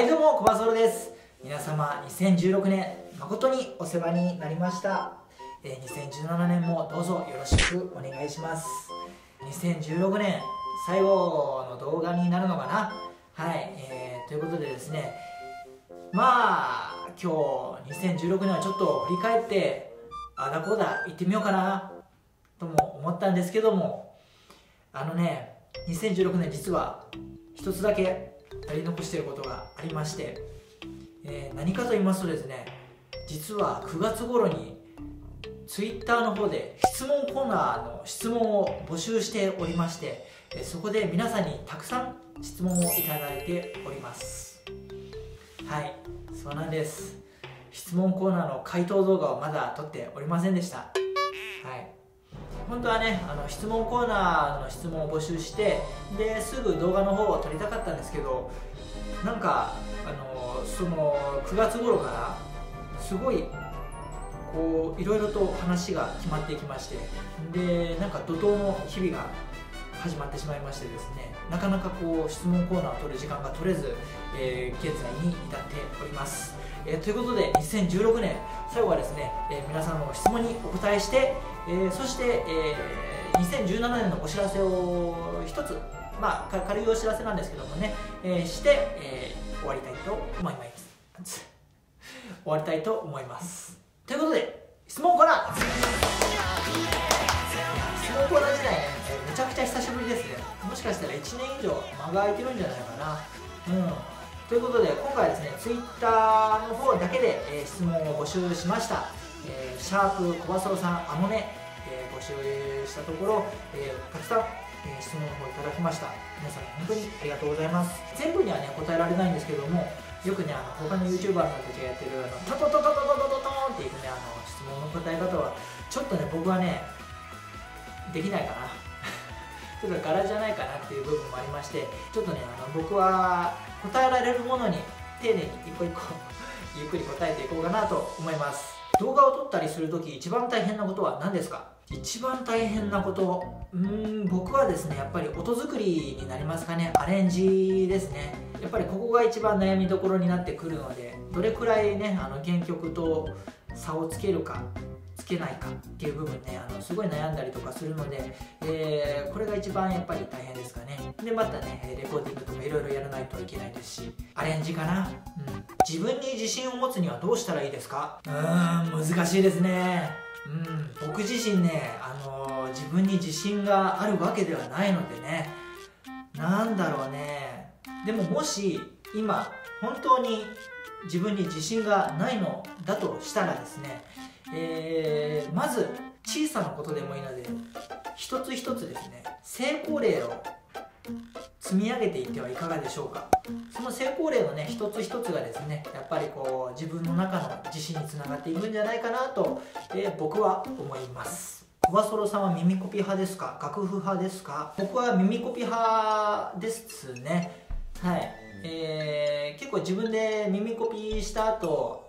はい、どうも、コバソロです。皆様、2016年、誠にお世話になりました。2017年もどうぞよろしくお願いします。2016年、最後の動画になるのかな?はい、ということでですね、まあ、今日、2016年はちょっと振り返って、あだこうだ、行ってみようかな、とも思ったんですけども、2016年実は、一つだけ、やり残していることがありまして、何かと言いますとですね、実は9月頃に Twitter の方で質問コーナーの質問を募集しておりまして、そこで皆さんにたくさん質問をいただいております。はい、そうなんです。質問コーナーの回答動画をまだ撮っておりませんでした。はい、本当はね、質問コーナーの質問を募集して、ですぐ動画の方を撮りたかったんですけど、なんかその9月頃からすごいこういろいろと話が決まってきまして、でなんか怒涛の日々が始まってしまいましてですね、なかなかこう質問コーナーを撮る時間が取れず、現在に至っております。ということで2016年最後はですね、皆さんの質問にお答えして、そして、2017年のお知らせを一つ、まあ軽いお知らせなんですけどもね、して、終わりたいと思います終わりたいと思います。ということで質問コーナー自体ね、めちゃくちゃ久しぶりですね。もしかしたら1年以上間が空いてるんじゃないかな。ということで今回はですね、Twitter の方だけで、質問を募集しました。シャープコバソロさんあのね、募集したところ、たくさん、質問の方いただきました。皆さん本当にありがとうございます。全部にはね答えられないんですけども、よくね他の YouTuber の方がやってるトトトトトトトンっていうね質問の答え方はちょっとね僕はねできないかな。ちょっと柄じゃないかなっていう部分もありまして、ちょっとね僕は答えられるものに丁寧に一個一個ゆっくり答えていこうかなと思います。動画を撮ったりするとき一番大変なことは何ですか？一番大変なこと、僕はですねやっぱり音作りになりますかね。アレンジですね。やっぱりここが一番悩みどころになってくるので、どれくらいね原曲と差をつけるかつけないかっていう部分ねすごい悩んだりとかするので、これが一番やっぱり大変ですかね。でまたねレコーディングとかいろいろやらないといけないですし、アレンジかな。自分に自信を持つにはどうしたらいいですか？難しいですね。僕自身ね自分に自信があるわけではないのでね、なんだろうね。でももし今本当に自分に自信がないのだとしたらですね、まず小さなことでもいいので一つ一つですね成功例を積み上げていってはいかがでしょうか。その成功例のね一つ一つがですねやっぱりこう自分の中の自信につながっていくんじゃないかなと、僕は思います。コバソロさんは耳コピ派ですか、楽譜派ですか？僕は耳コピ派ですね。はい、結構自分で耳コピした後好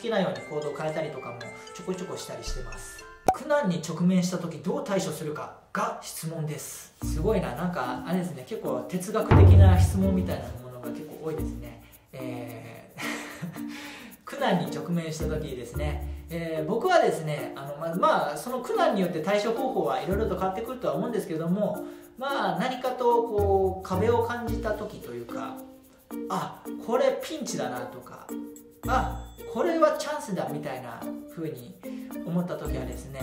きなように行動を変えたりとかもちょこちょこしたりしてます。苦難に直面した時どう対処するかが質問です。すごいな、なんかあれですね、結構哲学的な質問みたいなものが結構多いですね。苦難に直面した時ですね、僕はですねその苦難によって対処方法はいろいろと変わってくるとは思うんですけども、何かとこう壁を感じた時というか、あ、これピンチだなとか、あ、これはチャンスだみたいな風に思った時はですね、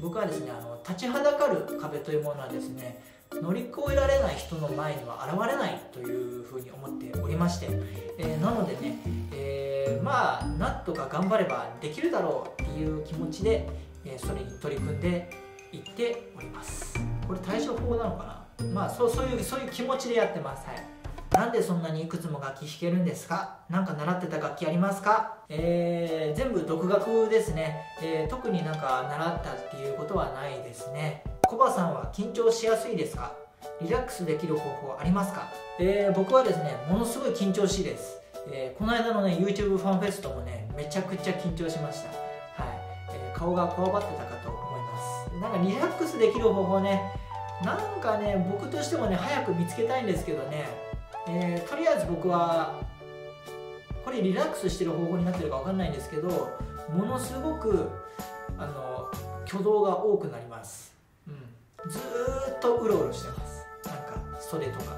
僕はですね立ちはだかる壁というものはですね乗り越えられない人の前には現れないという風に思っておりまして、なのでね、なんとか頑張ればできるだろうっていう気持ちで、それに取り組んでいっております。これ対処法なのかな。そういう気持ちでやってます。はい。なんでそんなにいくつも楽器弾けるんですか？なんか習ってた楽器ありますか？全部独学ですね。特になんか習ったっていうことはないですね。コバさんは緊張しやすいですか？リラックスできる方法ありますか？僕はですねものすごい緊張しいです。この間のね YouTube ファンフェストもねめちゃくちゃ緊張しました。はい、顔がこわばってたかと思います。なんかリラックスできる方法ね、なんかね僕としてもね早く見つけたいんですけどね、とりあえず僕はこれリラックスしてる方法になってるか分かんないんですけど、ものすごく挙動が多くなります、ずーっとうろうろしてます。なんかそれとか、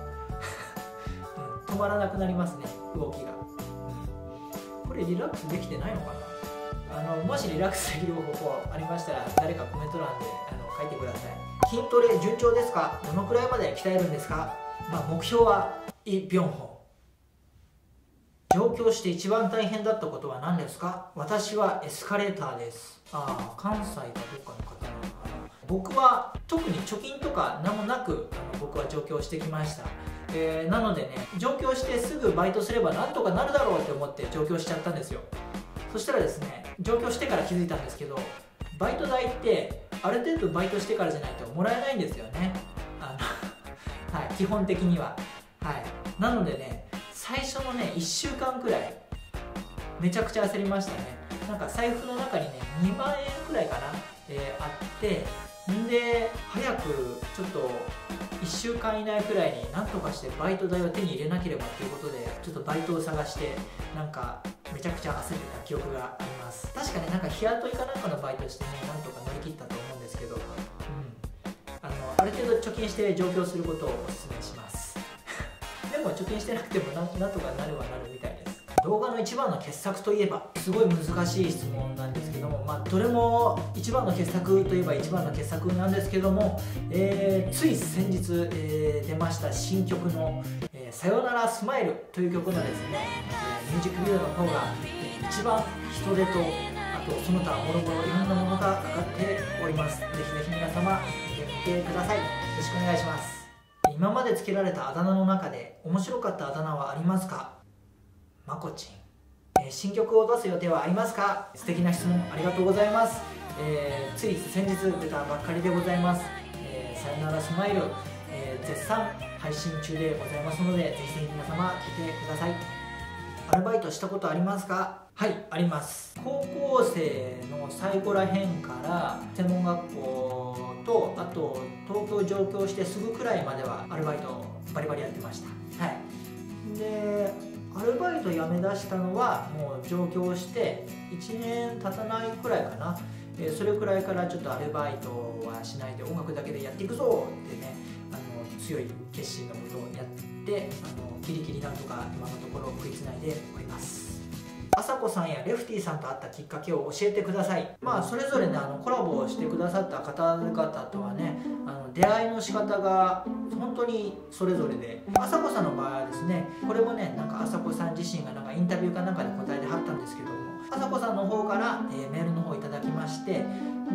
止まらなくなりますね、動きが、これリラックスできてないのかな。もしリラックスできる方法ありましたら誰かコメント欄で書いてください。筋トレ順調ですか？どのくらいまで鍛えるんですか？目標はイ・ビョンホン。上京して一番大変だったことは何ですか？私はエスカレーターです。関西かどうかの方なのかな。僕は特に貯金とか何もなく僕は上京してきました。なのでね、上京してすぐバイトすればなんとかなるだろうって思って上京しちゃったんですよ。そしたらですね、上京してから気づいたんですけど、バイト代ってある程度バイトしてからじゃないともらえないんですよね。はい、基本的には、はい、なのでね、最初のね1週間くらいめちゃくちゃ焦りましたね。なんか財布の中にね2万円くらいかな、あって、んで早くちょっと1週間以内くらいに何とかしてバイト代を手に入れなければということで、ちょっとバイトを探してなんかめちゃくちゃ焦ってた記憶があります。確かね、なんか日雇いかなんかのバイトしてね、なんとか乗り切ったと思うんですけど、ある程度貯金して上京することをお勧めします。貯金してなくてもなんとかなるはなるみたいです。動画の一番の傑作といえば、すごい難しい質問なんですけども、どれも一番の傑作といえば一番の傑作なんですけども、つい先日、出ました新曲の「さよならスマイル」という曲のですね、ミュージックビデオの方が一番人手と、あとその他もろもろいろんなものが上がっております。ぜひぜひ皆様見てみてください。よろしくお願いします。今までつけられたあだ名の中で面白かったあだ名はありますか？まこちん。新曲を出す予定はありますか？素敵な質問ありがとうございます。つい先日出たばっかりでございます「さよならスマイル」絶賛配信中でございますので、ぜひぜひ皆様聴いてください。アルバイトしたことありますか？はい、あります。高校生の最後らへんから専門学校と、あと東京上京してすぐくらいまではアルバイトバリバリやってました。はい、でアルバイト辞めだしたのはもう上京して1年経たないくらいかな。それくらいからちょっとアルバイトはしないで音楽だけでやっていくぞってね、強い決心のもとをやって、キリキリなんとか今のところ食いつないでおります。あさこさんやレフティさんと会ったきっかけを教えてください。それぞれね、コラボをしてくださった方々とはね、出会いの仕方が本当にそれぞれで、あさこさんの場合はですね、これもね、なんかあさこさん自身がなんかインタビューかなんかで答えてはったんですけども、あさこさんの方から、メールの方をいただきまして、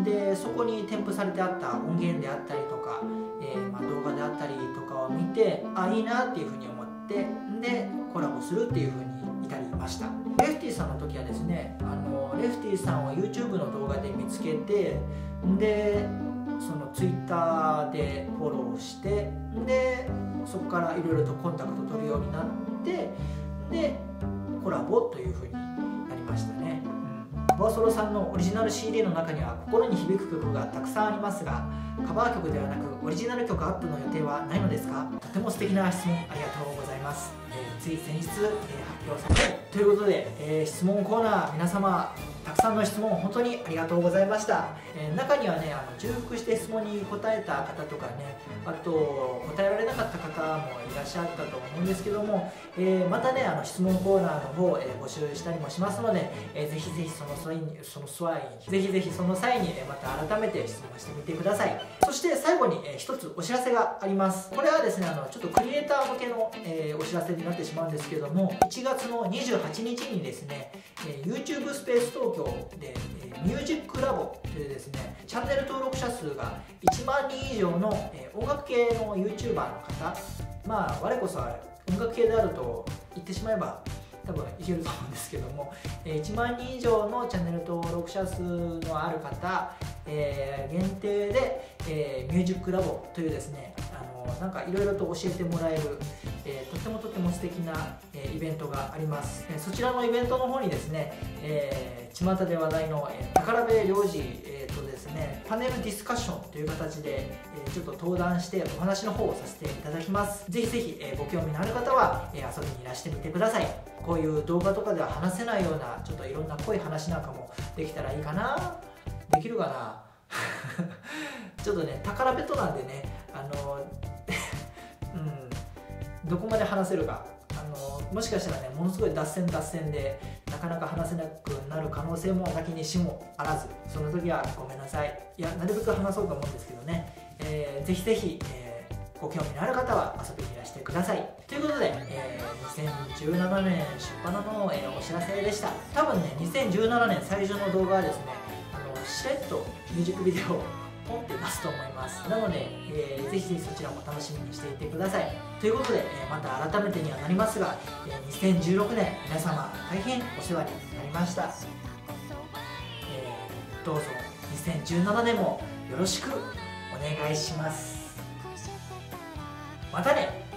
でそこに添付されてあった音源であったりとか、動画であったりとかを見て、あ、いいなっていうふうに思って、でコラボするっていうふうに至りました。レフティさんの時はですね、レフティさんを YouTube の動画で見つけて、でその Twitter でフォローして、でそこからいろいろとコンタクト取るようになって、でコラボという風になりましたね。ボアソロさんのオリジナル CD の中には心に響く曲がたくさんありますが、カバー曲ではなくオリジナル曲アップの予定はないのですか？とても素敵な質問ありがとうございます。つい先日、発表されたということで、質問コーナー、皆様たくさんの質問本当にありがとうございました。中にはね、重複して質問に答えた方とかね、あと答えられなかった方もいらっしゃったと思うんですけども、またね、質問コーナーの方、募集したりもしますので、ぜひぜひその際にまた改めて質問してみてください。そして最後に一つお知らせがあります。これはですね、ちょっとクリエイター向けの、お知らせになってしまうんですけども、1月の28日にですね、YouTubeSpaceTokyo でミュージックラボというですね、チャンネル登録者数が1万人以上の音楽系の YouTuber の方、我こそは音楽系であると言ってしまえば多分いけると思うんですけども、1万人以上のチャンネル登録者数のある方、限定で、ミュージックラボというですね、なんかいろいろと教えてもらえる、とてもとても素敵な、イベントがあります。そちらのイベントの方にですね、巷で話題の、宝部良二、ですね、パネルディスカッションという形で、ちょっと登壇してお話の方をさせていただきます。ぜひぜひ、ご興味のある方は、遊びにいらしてみてください。こういう動画とかでは話せないようなちょっといろんな濃い話なんかもできたらいいかな。できるかなちょっとね宝ベッドなんでねうん、どこまで話せるかもしかしたらねものすごい脱線でなかなか話せなくなる可能性も先にしもあらず、その時はごめんなさい。いやなるべく話そうと思うんですけどね、ぜひぜひ、ご興味のある方は遊びにいらしてください。ということで、2017年出版の、お知らせでした。多分ね2017年最初の動画はですねしれっとミュージックビデオを持って出すと思います。なので、ぜひぜひそちらも楽しみにしていてください。ということで、また改めてにはなりますが、2016年皆様大変お世話になりました。どうぞ2017年もよろしくお願いします。またね。